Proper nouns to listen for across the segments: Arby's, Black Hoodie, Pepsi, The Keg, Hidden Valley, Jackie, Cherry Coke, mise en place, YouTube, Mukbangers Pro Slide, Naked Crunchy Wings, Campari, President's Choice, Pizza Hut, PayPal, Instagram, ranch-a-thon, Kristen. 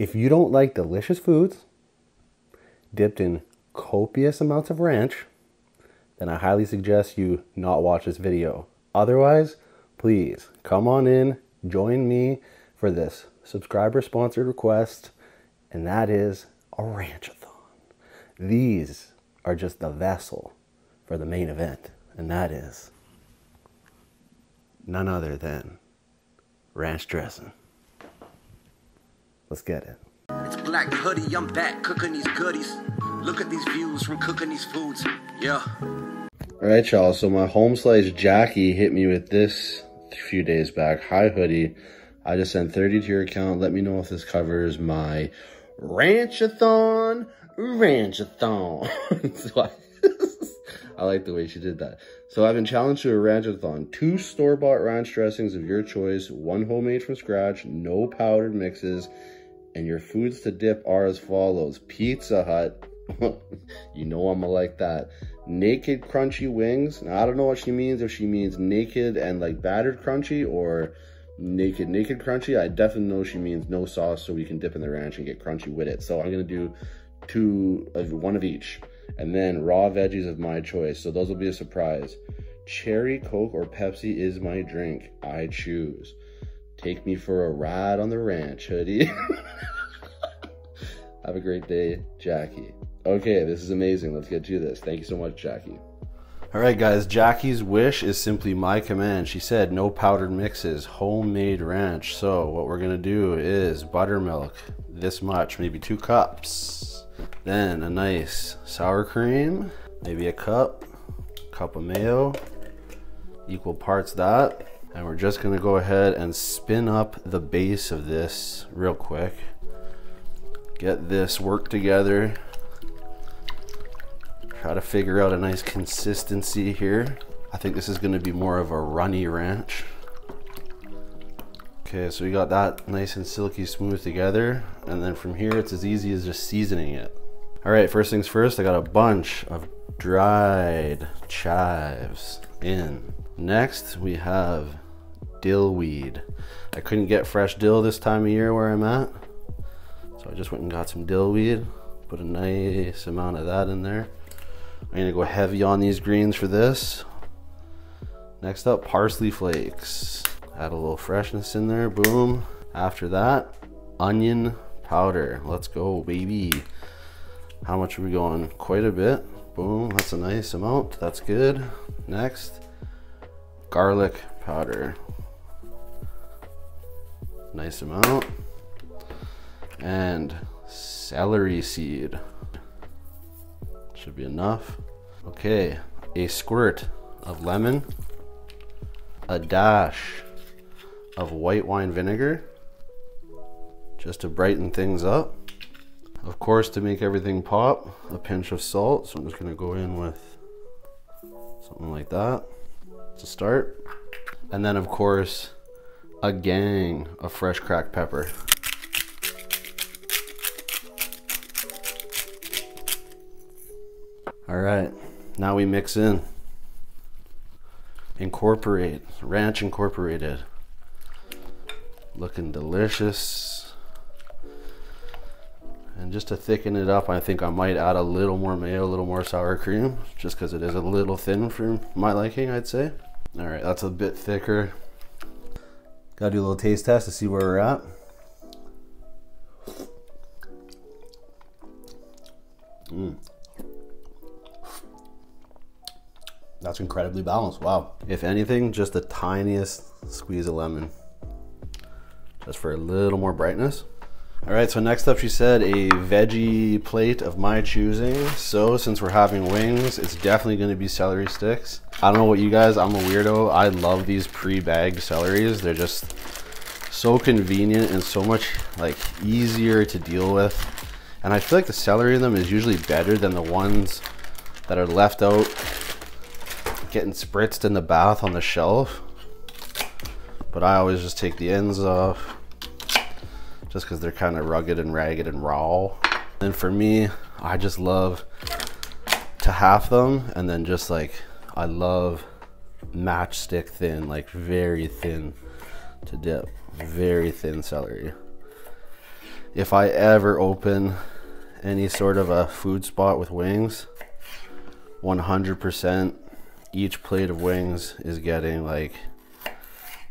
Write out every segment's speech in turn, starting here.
If you don't like delicious foods dipped in copious amounts of ranch, then I highly suggest you not watch this video. Otherwise, please come on in, join me for this subscriber sponsored request, and that is a ranch-a-thon. These are just the vessel for the main event, and that is none other than ranch dressing. Let's get it. It's Black Hoodie, I'm back cooking these goodies. Look at these views from cooking these foods, yeah. All right, y'all, so my home slice Jackie hit me with this a few days back. Hi, Hoodie, I just sent 30 to your account. Let me know if this covers my ranch-a-thon, ranch-a-thon. I like the way she did that. So I've been challenged to a ranch-a-thon. 2 store-bought ranch dressings of your choice, 1 homemade from scratch, no powdered mixes, and your foods to dip are as follows. Pizza Hut, you know I'm gonna like that. Naked Crunchy Wings. Now, I don't know what she means, if she means naked and like battered crunchy, or naked crunchy. I definitely know she means no sauce, so we can dip in the ranch and get crunchy with it. So I'm gonna do 2 of one of each, and then raw veggies of my choice, so those will be a surprise. Cherry Coke or Pepsi is my drink. I choose. Take me for a ride on the ranch, Hoodie. Have a great day, Jackie. Okay, this is amazing. Let's get to this. Thank you so much, Jackie. All right, guys, Jackie's wish is simply my command. She said no powdered mixes, homemade ranch. So what we're gonna do is buttermilk, this much, maybe 2 cups. Then a nice sour cream, maybe a cup of mayo, equal parts that. And we're just gonna go ahead and spin up the base of this real quick. Get this worked together. Try to figure out a nice consistency here. I think this is gonna be more of a runny ranch. Okay, so we got that nice and silky smooth together. And then from here, it's as easy as just seasoning it. All right, first things first, I got a bunch of dried chives in. Next, we have dill weed. I couldn't get fresh dill this time of year where I'm at, so I just went and got some dill weed, put a nice amount of that in there. I'm gonna go heavy on these greens for this. Next up, parsley flakes. Add a little freshness in there, boom. After that, onion powder. Let's go, baby. How much are we going? Quite a bit. Boom, that's a nice amount, that's good. Next, garlic powder, nice amount, and celery seed, should be enough. Okay, a squirt of lemon, a dash of white wine vinegar, just to brighten things up. Of course, to make everything pop, a pinch of salt, so I'm just gonna go in with something like that to start. And then of course, a gang of fresh cracked pepper. All right, now we mix in. Incorporate, ranch incorporated. Looking delicious. And just to thicken it up, I think I might add a little more mayo, a little more sour cream, just because it is a little thin for my liking, I'd say. All right, that's a bit thicker. Gotta do a little taste test to see where we're at. That's incredibly balanced, wow. If anything, just the tiniest squeeze of lemon, just for a little more brightness. All right, so next up she said a veggie plate of my choosing. So since we're having wings, it's definitely gonna be celery sticks. I don't know what you guys, I'm a weirdo. I love these pre-bagged celeries. They're just so convenient and so much like easier to deal with. And I feel like the celery in them is usually better than the ones that are left out getting spritzed in the bath on the shelf. But I always just take the ends off, just because they're kind of rugged and ragged and raw. And for me, I just love to half them, and then just like, I love matchstick thin, like very thin to dip, very thin celery. if I ever open any sort of a food spot with wings, 100% each plate of wings is getting like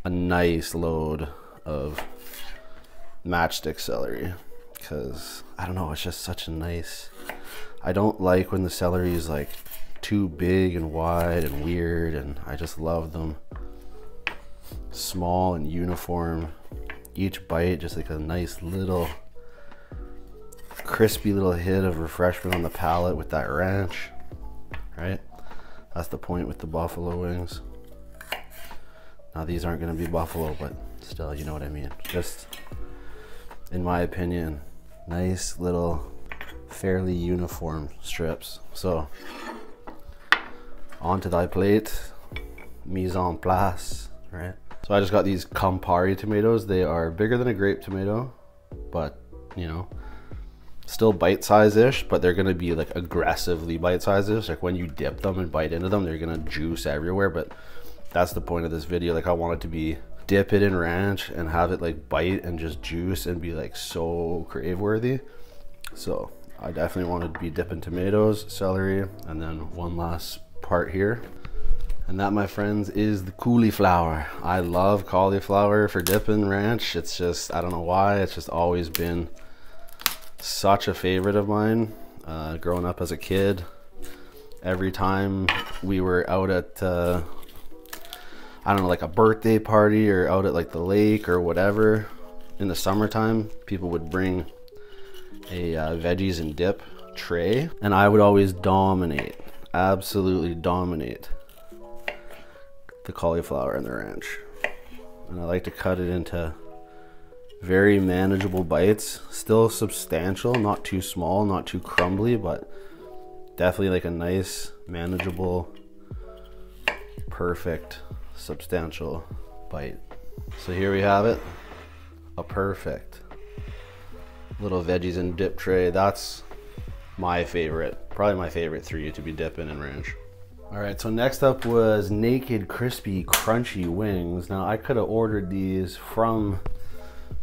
a nice load of matchstick celery, because I don't know, it's just such a nice, I don't like when the celery is like too big and wide and weird, and I just love them small and uniform. Each bite just like a nice little crispy little hit of refreshment on the palate with that ranch, right? That's the point with the buffalo wings. Now these aren't going to be buffalo, but still, you know what I mean. Just in my opinion, nice little fairly uniform strips. So onto thy plate, mise en place, right? So I just got these Campari tomatoes. They are bigger than a grape tomato, but you know, still bite-size-ish, but they're gonna be like aggressively bite-size-ish. Like when you dip them and bite into them, they're gonna juice everywhere, but that's the point of this video. Like I want it to be, dip it in ranch and have it like bite and just juice and be like so crave-worthy. So I definitely want to be dipping tomatoes, celery, and then one last part here. And that, my friends, is the cauliflower. I love cauliflower for dipping ranch. It's just, I don't know why, it's just always been such a favorite of mine. Growing up as a kid, every time we were out at I don't know, like a birthday party or out at like the lake or whatever in the summertime, people would bring a veggies and dip tray, and I would always dominate, absolutely dominate the cauliflower and the ranch. And I like to cut it into very manageable bites, still substantial, not too small, not too crumbly, but definitely like a nice, manageable, perfect, substantial bite. So here we have it, a perfect little veggies and dip tray. That's my favorite, probably my favorite three to be dipping in ranch. All right, so next up was Naked Crispy Crunchy Wings. Now I could have ordered these from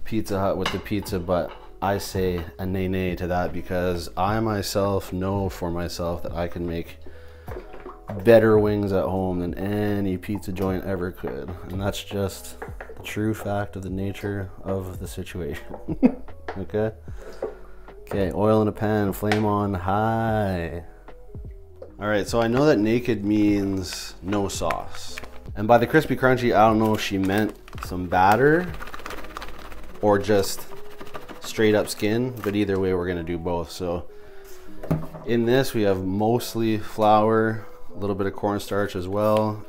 Pizza Hut with the pizza, but I say a nay nay to that, because I myself know for myself that I can make better wings at home than any pizza joint ever could, and that's just the true fact of the nature of the situation. Okay, oil in a pan, flame on high. All right, so I know that naked means no sauce, and by the crispy crunchy, I don't know if she meant some batter or just straight up skin, but either way we're gonna do both. So in this we have mostly flour, a little bit of cornstarch as well.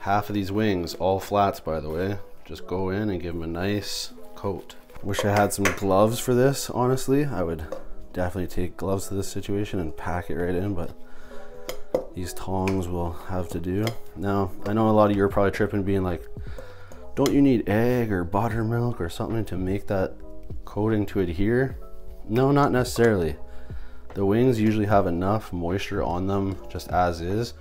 Half of these wings, all flats by the way, just go in and give them a nice coat. Wish I had some gloves for this, honestly. I would definitely take gloves to this situation and pack it right in, but these tongs will have to do. Now, I know a lot of you are probably tripping, being like, don't you need egg or buttermilk or something to make that coating to adhere? No, not necessarily. The wings usually have enough moisture on them, just as is,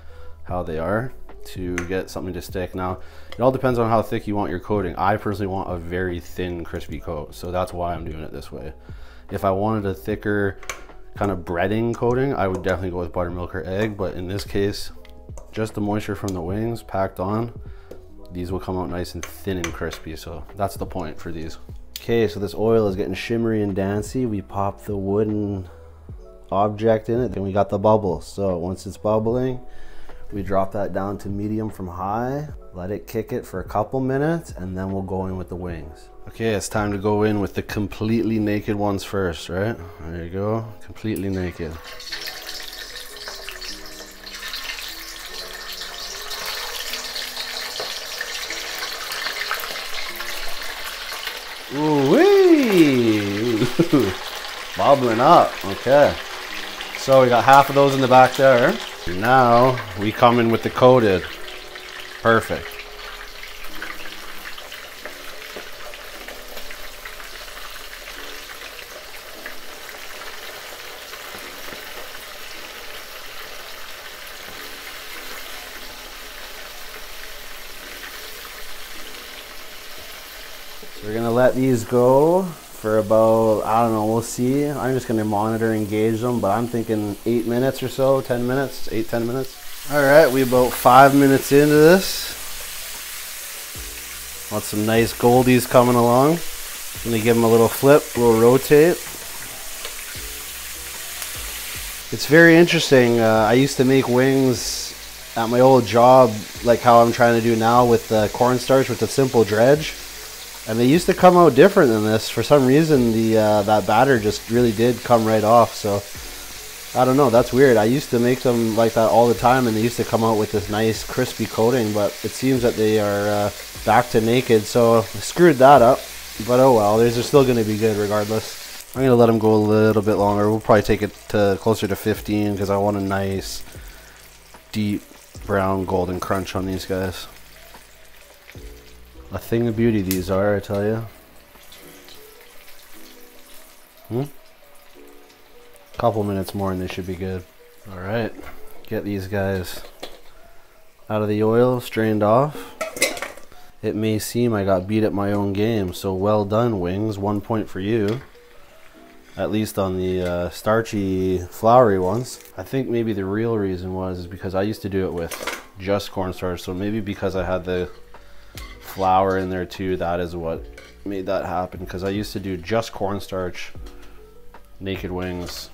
how they are, to get something to stick. Now, it all depends on how thick you want your coating. I personally want a very thin, crispy coat, so that's why I'm doing it this way. If I wanted a thicker kind of breading coating, I would definitely go with buttermilk or egg, but in this case, just the moisture from the wings packed on, these will come out nice and thin and crispy, so that's the point for these. Okay, so this oil is getting shimmery and dancy. We pop the wooden object in it, then we got the bubble. So once it's bubbling, we drop that down to medium from high, let it kick it for a couple minutes, and then we'll go in with the wings. Okay, it's time to go in with the completely naked ones first, right? There you go, completely naked. Ooh-wee! Bubbling up, okay. So we got half of those in the back there. Now we come in with the coated. Perfect. So we're gonna let these go for about, I don't know, we'll see. I'm just going to monitor, engage them, but I'm thinking 8 minutes or so, 10 minutes, 8, 10 minutes. All right, we about 5 minutes into this. Want some nice goldies coming along. I'm going to give them a little flip, a little rotate. It's very interesting. I used to make wings at my old job, like how I'm trying to do now with the cornstarch with the simple dredge, and they used to come out different than this. For some reason, the that batter just really did come right off. So I don't know. That's weird. I used to make them like that all the time, and they used to come out with this nice crispy coating. But it seems that they are back to naked. So I screwed that up. But oh well. These are still going to be good regardless. I'm going to let them go a little bit longer. We'll probably take it to closer to 15 because I want a nice deep brown golden crunch on these guys. A thing of beauty these are, I tell you. Couple minutes more and they should be good. All right, get these guys out of the oil, strained off. It may seem I got beat at my own game, so well done, wings. 1 point for you. At least on the starchy, floury ones. I think maybe the real reason was because I used to do it with just cornstarch, so maybe because I had the flour in there too, that is what made that happen, because I used to do just cornstarch naked wings.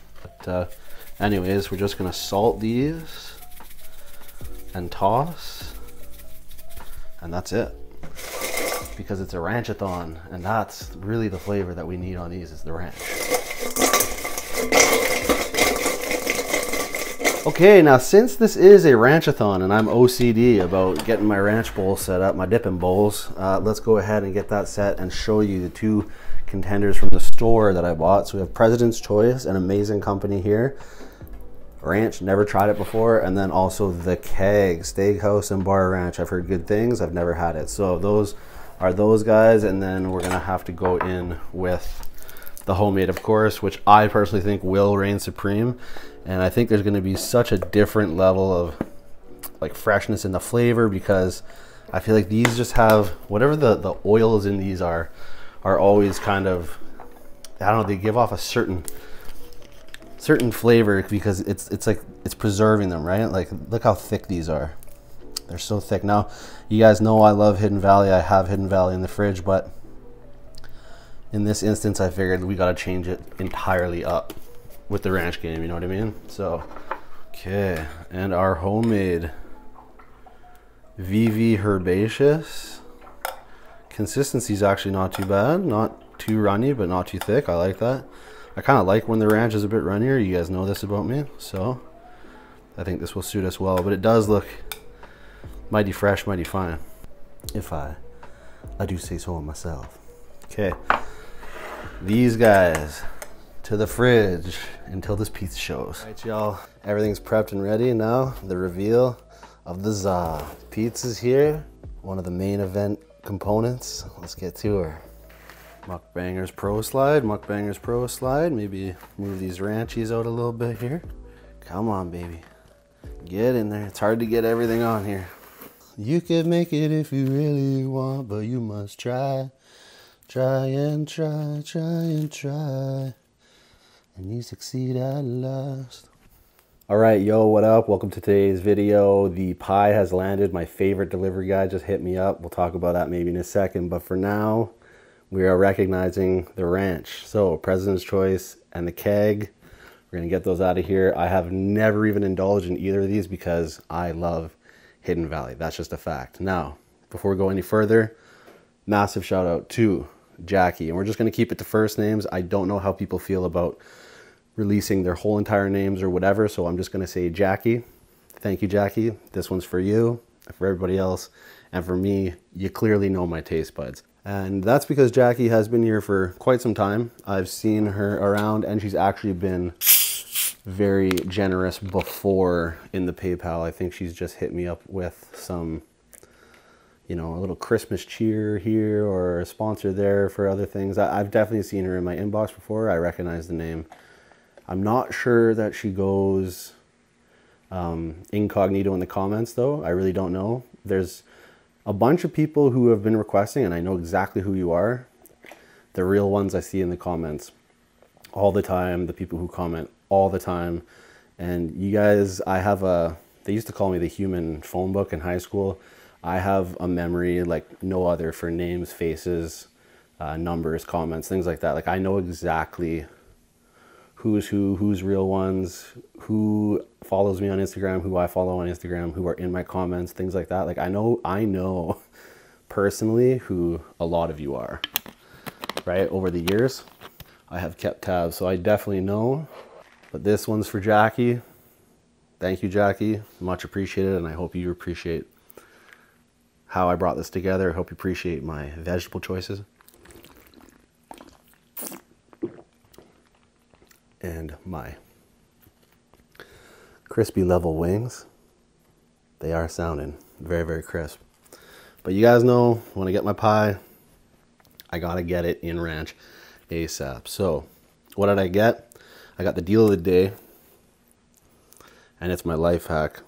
But anyways, we're just gonna salt these and toss, and that's it. Because it's a ranch-a-thon, and that's really the flavor that we need on these, is the ranch. Okay, now since this is a ranch-a-thon and I'm OCD about getting my ranch bowl set up, my dipping bowls, let's go ahead and get that set and show you the two contenders from the store that I bought. So we have President's Choice, an amazing company here. Ranch, never tried it before. And then also The Keg, Steakhouse and Bar Ranch. I've heard good things, I've never had it. So those are those guys, and then we're gonna have to go in with the homemade, of course, which I personally think will reign supreme. And I think there's going to be such a different level of like freshness in the flavor, because I feel like these just have whatever the oils in these are always kind of, I don't know, they give off a certain flavor, because it's like it's preserving them, right? Like look how thick these are. They're so thick. Now you guys know I love Hidden Valley. I have Hidden Valley in the fridge, but in this instance, I figured we gotta change it entirely up with the ranch game, you know what I mean? So, okay, and our homemade VV Herbaceous. Consistency's actually not too bad, not too runny, but not too thick, I like that. I kinda like when the ranch is a bit runnier, you guys know this about me, so I think this will suit us well, but it does look mighty fresh, mighty fine. If I do say so myself. Okay. These guys to the fridge until this pizza shows. All right, y'all, everything's prepped and ready. Now the reveal of the za. Pizza's here, one of the main event components. Let's get to her. Mukbangers Pro Slide, Mukbangers Pro Slide. Maybe move these ranchies out a little bit here. Come on, baby, get in there. It's hard to get everything on here. You can make it if you really want, but you must try. Try and try, try and try, and you succeed at last. All right, yo, what up? Welcome to today's video. The pie has landed. My favorite delivery guy just hit me up. We'll talk about that maybe in a second, but for now, we are recognizing the ranch. So, President's Choice and The Keg. We're gonna get those out of here. I have never even indulged in either of these because I love Hidden Valley. That's just a fact. Now, before we go any further, massive shout out to Jackie, and we're just going to keep it to first names. I don't know how people feel about releasing their whole entire names or whatever, so I'm just going to say Jackie. Thank you, Jackie. This one's for you, for everybody else, and for me. You clearly know my taste buds, and that's because Jackie has been here for quite some time. I've seen her around, and she's actually been very generous before in the PayPal. I think she's just hit me up with some, you know, a little Christmas cheer here or a sponsor there for other things. I've definitely seen her in my inbox before. I recognize the name. I'm not sure that she goes incognito in the comments though. I really don't know. There's a bunch of people who have been requesting, and I know exactly who you are. the real ones I see in the comments all the time, the people who comment all the time. And you guys, I have a, they used to call me the human phone book in high school. I have a memory like no other for names, faces, numbers, comments, things like that. Like I know exactly who's who, who's real ones, who follows me on Instagram, who I follow on Instagram, who are in my comments, things like that. Like I know personally who a lot of you are, right? Over the years, I have kept tabs, so I definitely know. But this one's for Jackie. Thank you, Jackie. Much appreciated, and I hope you appreciate how I brought this together. I hope you appreciate my vegetable choices. And my crispy level wings. They are sounding very, very crisp. But you guys know, when I get my pie, I gotta get it in ranch ASAP. So what did I get? I got the deal of the day, and it's my life hack.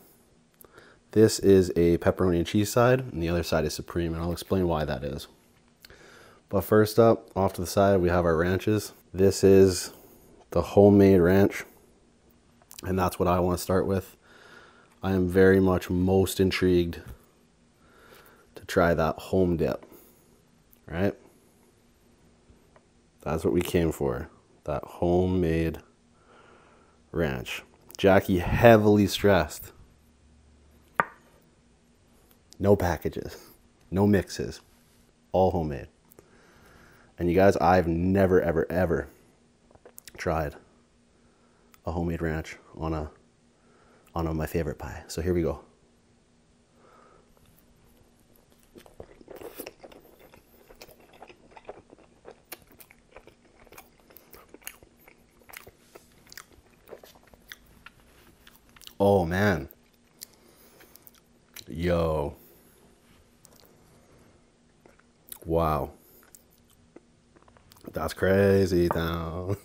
This is a pepperoni and cheese side, and the other side is supreme, and I'll explain why that is. But first up, off to the side, we have our ranches. This is the homemade ranch, and that's what I want to start with. I am very much most intrigued to try that home dip, right? That's what we came for, that homemade ranch. Jackie heavily stressed. No packages, no mixes, all homemade. And you guys, I've never, ever, ever tried a homemade ranch on a my favorite pie. So here we go. Oh man, yo. Wow. That's crazy now.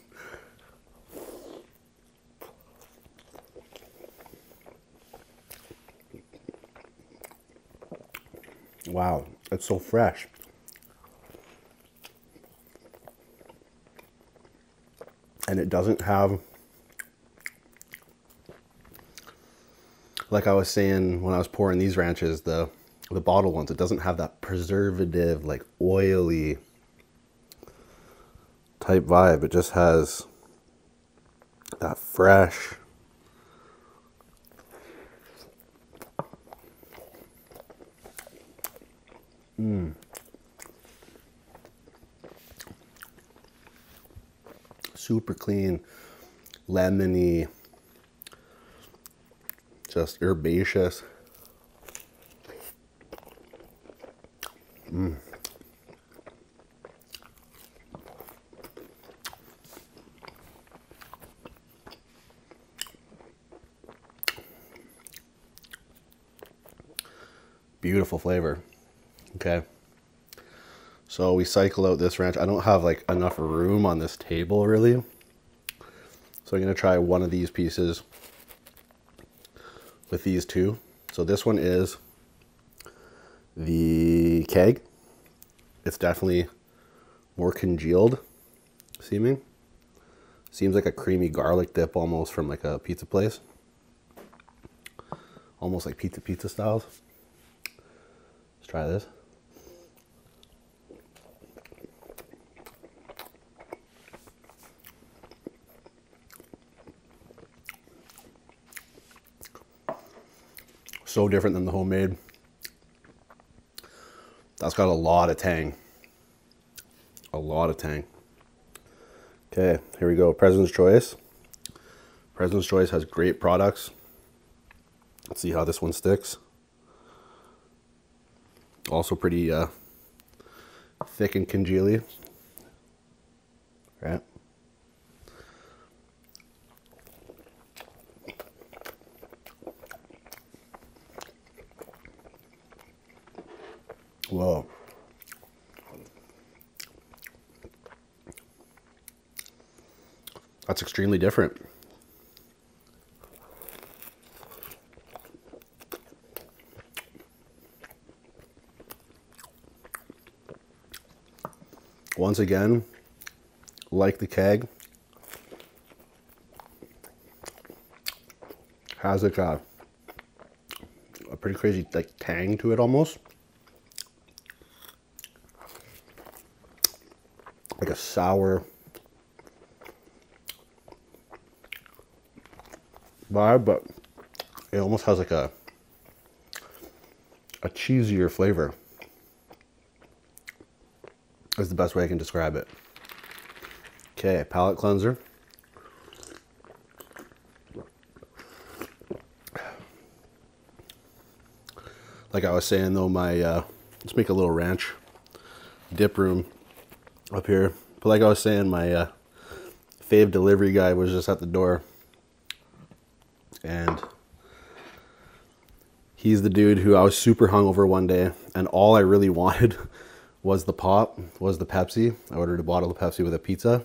Wow, it's so fresh. And it doesn't have, like I was saying when I was pouring these ranches, the bottle ones, it doesn't have that preservative, like oily type vibe. It just has that fresh. Super clean, lemony, just herbaceous. Beautiful flavor. Okay, so we cycle out this ranch. I don't have like enough room on this table really, so I'm gonna try one of these pieces with these two. So this one is the keg. It's definitely more congealed seeming. Seems like a creamy garlic dip almost from like a pizza place. Almost like pizza styles. Let's try this. So different than the homemade. That's got a lot of tang. A lot of tang. Okay, here we go. President's Choice. President's Choice has great products. Let's see how this one sticks. Also pretty thick and congealy. Right? Whoa. That's extremely different. Once again, like the keg, has like a pretty crazy like tang to it almost. Like a sour vibe, but it almost has like a cheesier flavor. That's the best way I can describe it. Okay, palate cleanser. Like I was saying though, my let's make a little ranch dip room up here. But like I was saying, my fave delivery guy was just at the door, and he's the dude who I was super hungover one day, and all I really wanted was the pop, was the Pepsi. I ordered a bottle of Pepsi with a pizza,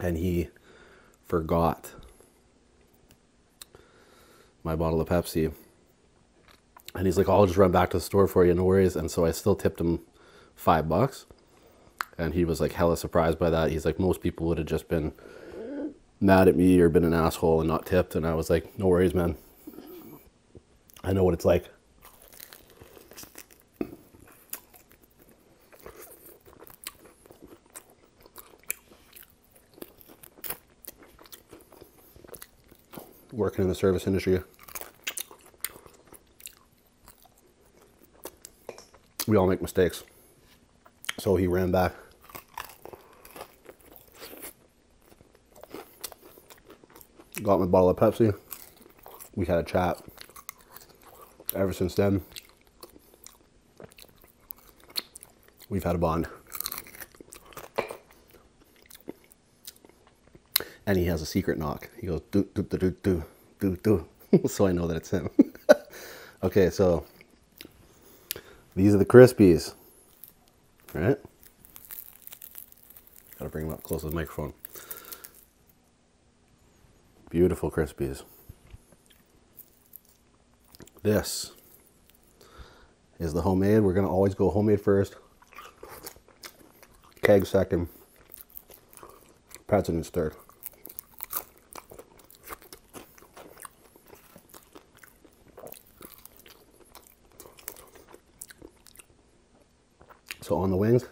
and he forgot my bottle of Pepsi. And he's like, I'll just run back to the store for you, no worries. And so I still tipped him $5. And he was like hella surprised by that. He's like, most people would have just been mad at me or been an asshole and not tipped. And I was like, no worries, man. I know what it's like. Working in the service industry, we all make mistakes. So he ran back. Got my bottle of Pepsi. We had a chat. Ever since then, we've had a bond. And he has a secret knock. He goes, do, do, do, do, do, do, do. So I know that it's him. Okay, so these are the Crispies, right? Gotta bring them up close to the microphone. Beautiful Crispies. This is the homemade. We're gonna always go homemade first, keg second, President's third. So on the wings,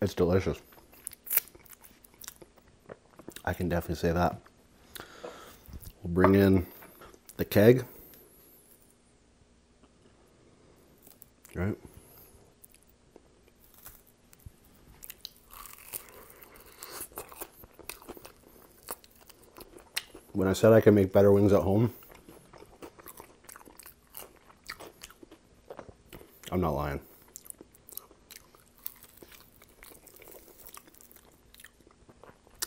it's delicious. I can definitely say that. We'll bring in the keg. Right. When I said I can make better wings at home, I'm not lying.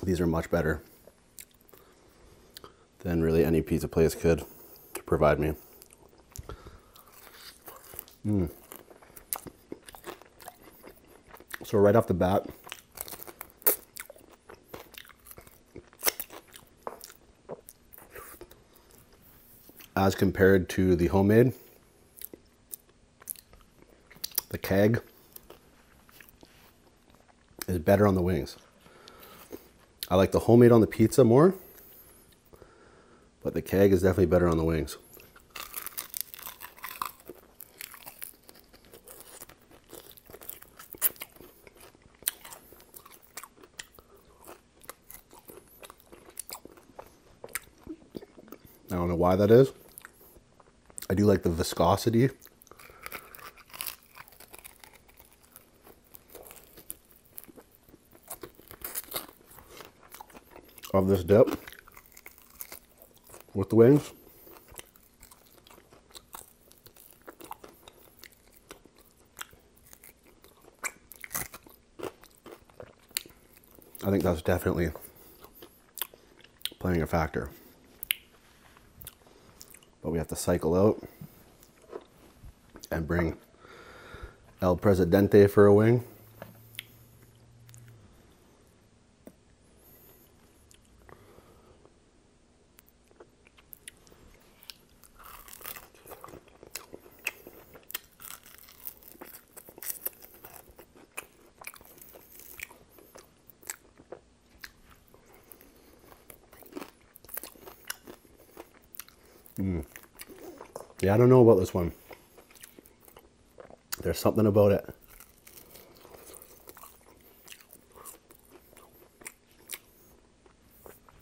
These are much better than really any pizza place could provide me. So right off the bat, as compared to the homemade, the keg is better on the wings. I like the homemade on the pizza more, but the keg is definitely better on the wings. I don't know why that is. I do like the viscosity. Of this dip with the wings. I think that's definitely playing a factor. But we have to cycle out and bring El Presidente for a wing. Yeah, I don't know about this one. There's something about it.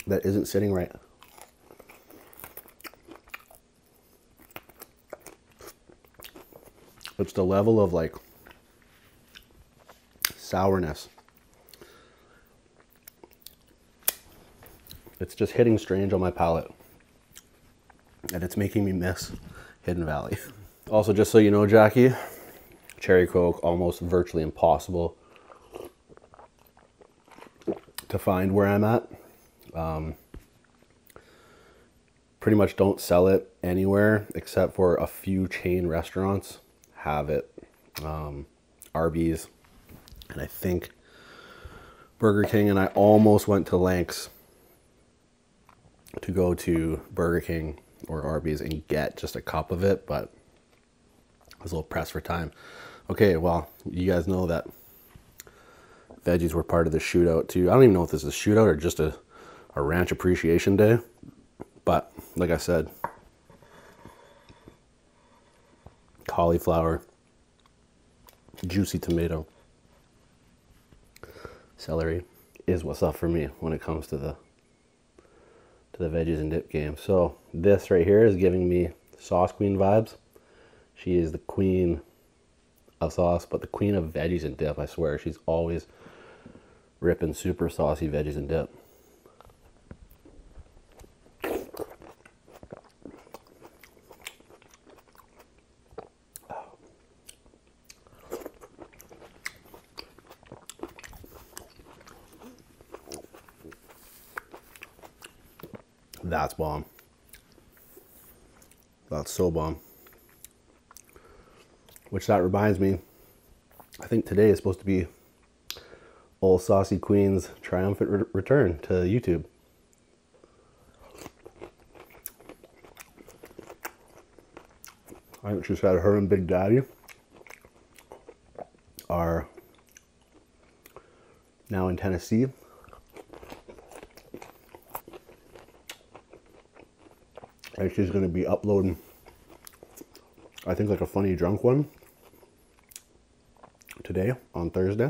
That isn't sitting right. It's the level of like sourness. It's just hitting strange on my palate. And it's making me miss Hidden Valley. Also, just so you know, Jackie, Cherry Coke, almost virtually impossible to find where I'm at. Pretty much don't sell it anywhere except for a few chain restaurants have it. Arby's, and I think Burger King, and I almost went to lengths to go to Burger King or Arby's and get just a cup of it, but I was a little pressed for time. Okay, well, you guys know that veggies were part of the shootout too. I don't even know if this is a shootout or just a ranch appreciation day, but like I said, cauliflower, juicy tomato, celery is what's up for me when it comes to the veggies and dip game. So this right here is giving me Sauce Queen vibes. She is the queen of sauce, but the queen of veggies and dip, I swear. She's always ripping super saucy veggies and dip. That's bomb. That's so bomb. Which that reminds me, I think today is supposed to be Old Saucy Queen's triumphant return to YouTube. I think she said her and Big Daddy are now in Tennessee. And she's going to be uploading, I think, like a funny drunk one today on Thursday.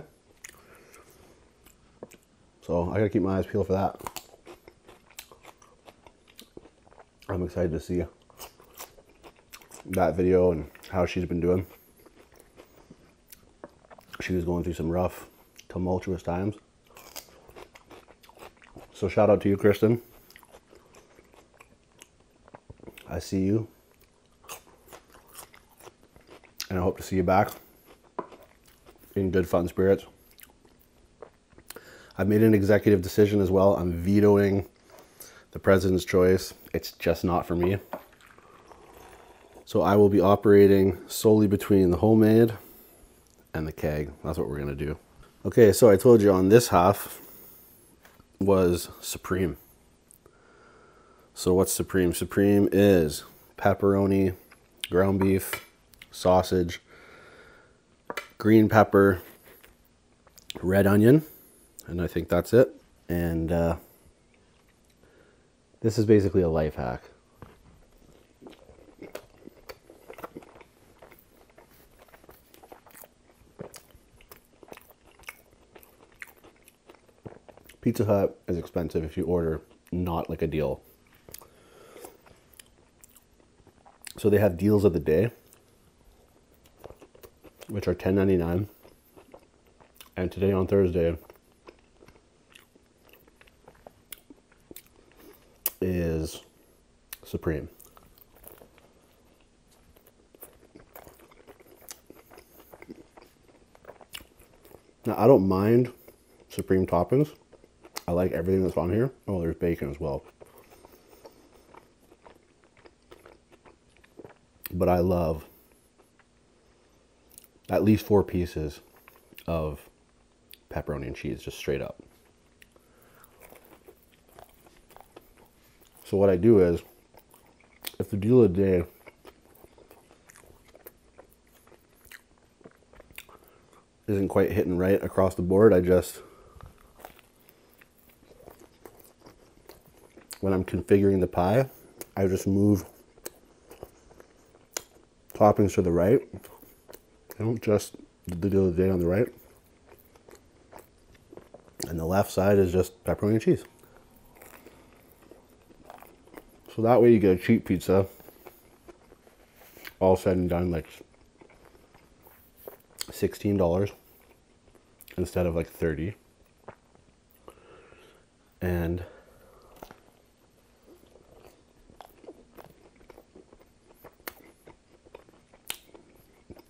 So I got to keep my eyes peeled for that. I'm excited to see that video and how she's been doing. She was going through some rough, tumultuous times. So shout out to you, Kristen. I see you, and I hope to see you back in good fun spirits. I've made an executive decision as well. I'm vetoing the President's Choice. It's just not for me. So I will be operating solely between the homemade and the keg. That's what we're gonna do. Okay, so I told you on this half was Supreme. So what's Supreme? Supreme is pepperoni, ground beef, sausage, green pepper, red onion, and I think that's it. And this is basically a life hack. Pizza Hut is expensive if you order, not like a deal. So they have deals of the day, which are $10.99. And today on Thursday is Supreme. Now, I don't mind Supreme toppings. I like everything that's on here. Oh, there's bacon as well. But I love at least 4 pieces of pepperoni and cheese, just straight up. So what I do is, if the deal of the day isn't quite hitting right across the board, I just, when I'm configuring the pie, I just move toppings to the right. I don't just did the other day on the right. And the left side is just pepperoni and cheese. So that way you get a cheap pizza. All said and done, like $16 instead of like 30. And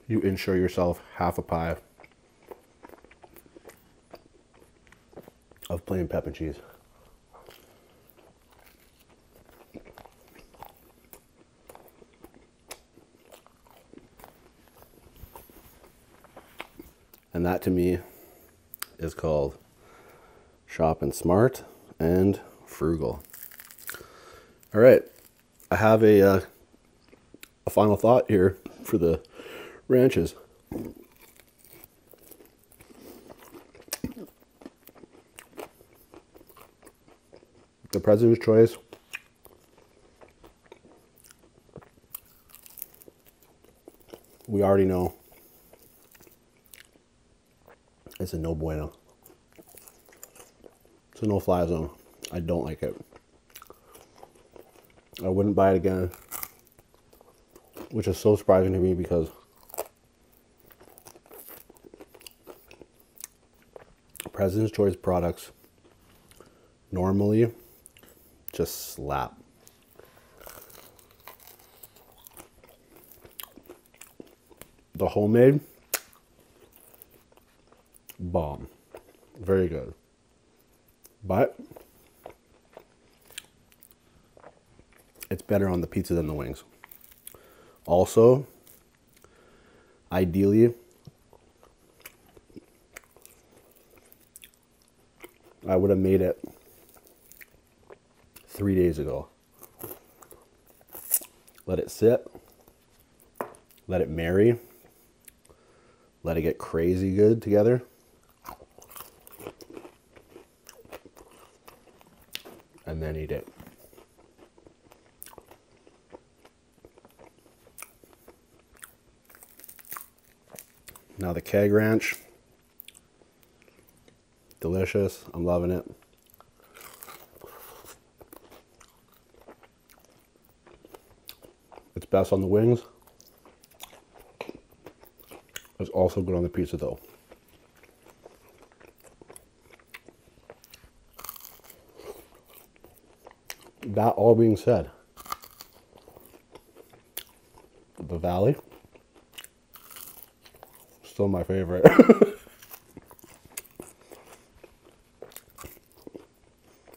you insure yourself half a pie of plain pep and cheese. And that to me is called shopping smart and frugal. All right, I have a final thought here for the ranches. The President's Choice we already know it's a no bueno. It's a no fly zone. I don't like it. I wouldn't buy it again, which is so surprising to me because President's Choice products normally just slap. The homemade, bomb. Very good. But it's better on the pizza than the wings. Also, ideally, I would have made it 3 days ago. Let it sit, let it marry, let it get crazy good together. And then eat it. Now the Keg Ranch. Delicious. I'm loving it. It's best on the wings. It's also good on the pizza though. That all being said, the Valley, still my favorite.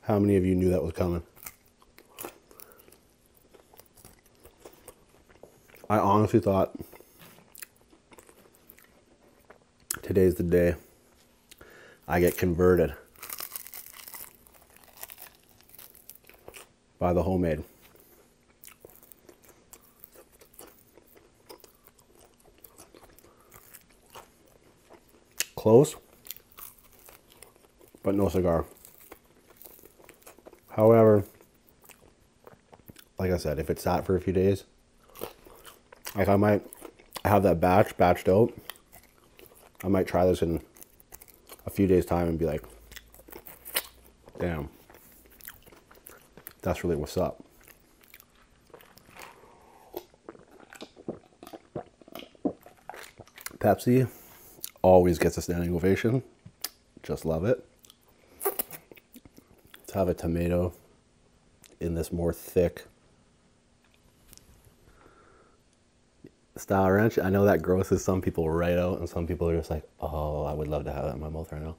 How many of you knew that was coming? I honestly thought today's the day I get converted by the homemade. Close, but no cigar. However, like I said, if it sat for a few days, like I might have that batched out. I might try this in a few days' time and be like, damn. That's really what's up. Pepsi always gets a standing ovation. Just love it. Let's have a tomato in this more thick style ranch. I know that grosses some people right out, and some people are just like, oh, I would love to have that in my mouth right now.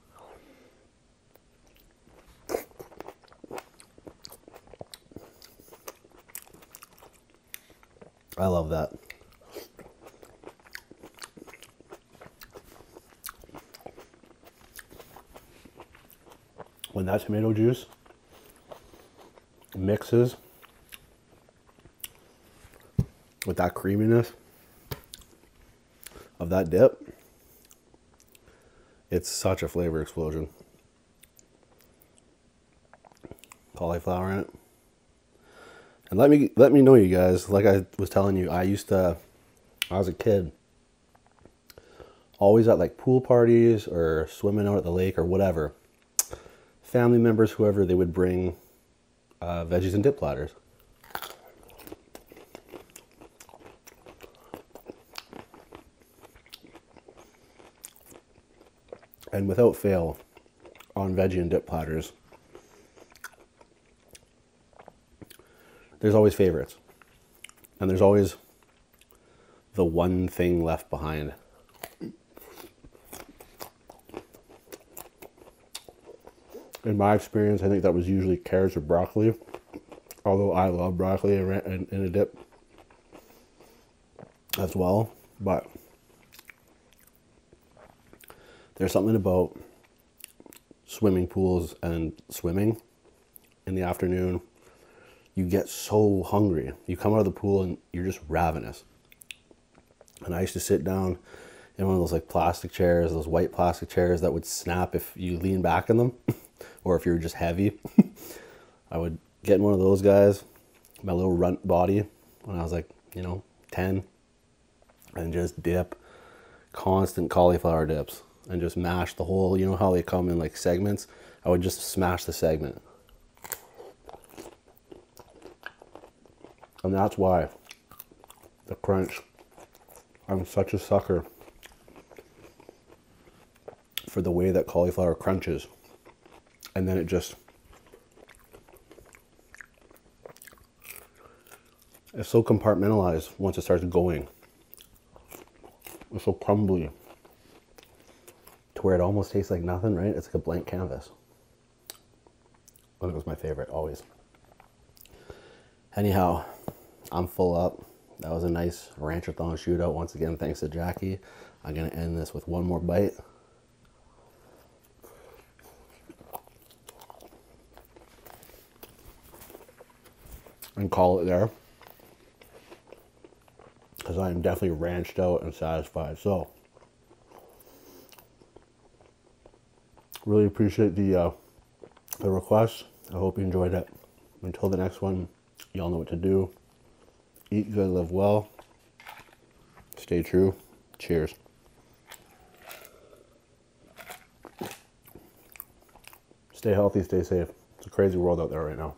I love that. When that tomato juice mixes with that creaminess of that dip, it's such a flavor explosion. Cauliflower in it. And let me know, you guys, like I was telling you, I used to I was a kid, always at like pool parties or swimming out at the lake or whatever, family members, whoever, they would bring veggies and dip platters. And without fail, on veggie and dip platters, there's always favorites. And there's always the one thing left behind. In my experience, I think that was usually carrots or broccoli, although I love broccoli in a dip as well. But there's something about swimming pools and swimming in the afternoon. You get so hungry. You come out of the pool and you're just ravenous. And I used to sit down in one of those like plastic chairs, those white plastic chairs that would snap if you lean back in them, or if you were just heavy. I would get in one of those guys, my little runt body, when I was like, you know, 10, and just dip, constant cauliflower dips, and just mash the whole, you know how they come in like segments? I would just smash the segment. And that's why the crunch, I'm such a sucker for the way that cauliflower crunches. And then it just, it's so compartmentalized once it starts going. It's so crumbly to where it almost tastes like nothing, right? It's like a blank canvas. And it was my favorite, always. Anyhow, I'm full up. That was a nice ranchathon shootout. Once again, thanks to Jackie. I'm gonna end this with one more bite. And call it there, because I am definitely ranched out and satisfied. So really appreciate the request. I hope you enjoyed it. Until the next one, y'all know what to do. Eat good, live well, stay true. Cheers. Stay healthy, stay safe. It's a crazy world out there right now.